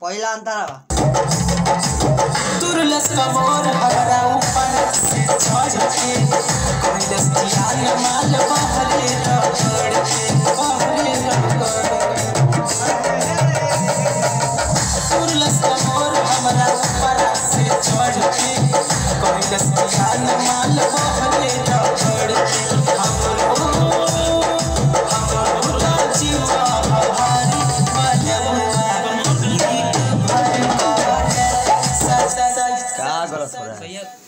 पहला अंतरा तुरलस कमोर हरा ऊपर से छज के कैलस ज्ञान माल बहरे रगड़ के बहरे रगड़ तुरलस कमोर हमारा ऊपर से छज के कैलस ज्ञान माल बहरे रगड़ के गलत हो रहा है।